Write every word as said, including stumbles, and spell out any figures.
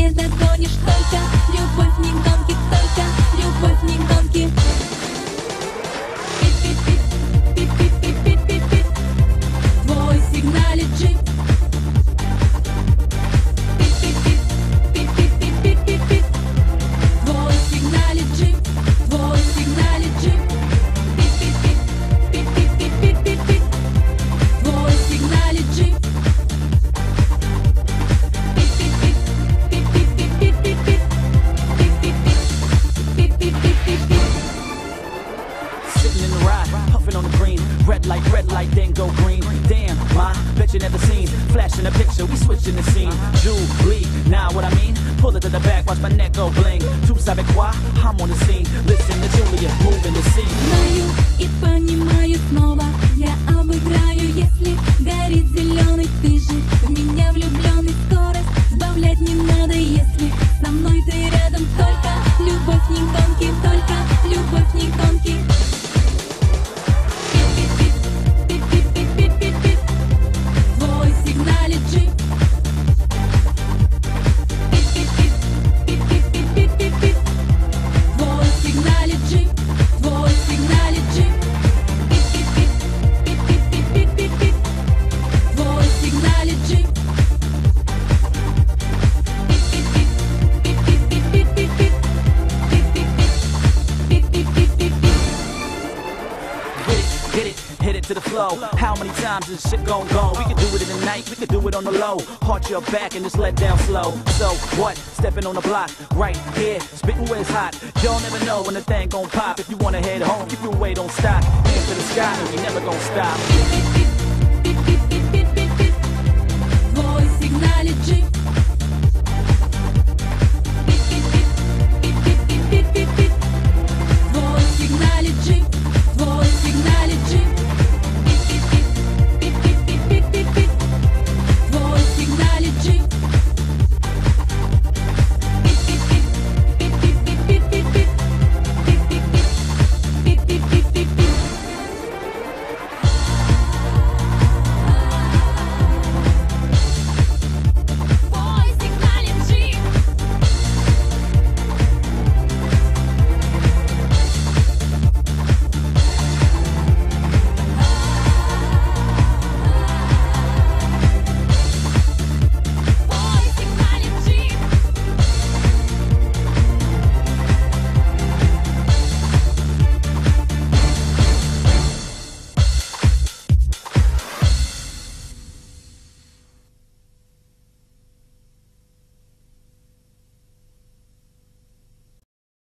не загонишь, только любовь не гонки, только любовь не гонки. Пип-пип-пип-пип-пип-пип-пип-пип. Твой сигналит джип. Пип-пип-пип-пип-пип-пип-пип. Твой сигналит джип. Твой сигналит джип. Пип-пип-пип-пип-пип-пип-пип. Твой сигналит джип. Red light, red light, then go green. Damn, ma, bet you never seen. Flashing a picture, we switching the scene. Julie, now nah, what I mean? Pull it to the back, watch my neck go bling. Tu sabes quoi? I'm on the scene. Listen to Julia, moving the scene. Знаю и понимаю снова, я обыграю, если горит зеленый. Ты же в меня влюбленный, скорость сбавлять не надо, если со мной ты рядом. Только любовь не гонки, только любовь не гонки. How many times is shit gon' go? We can do it in the night, we can do it on the low. Heart your back and just let down slow. So what? Stepping on the block, right here, spitting where it's hot. Y'all never know when the thing gon' pop. If you wanna head home, keep your way, don't stop. Hands to the sky, and we never gon' stop.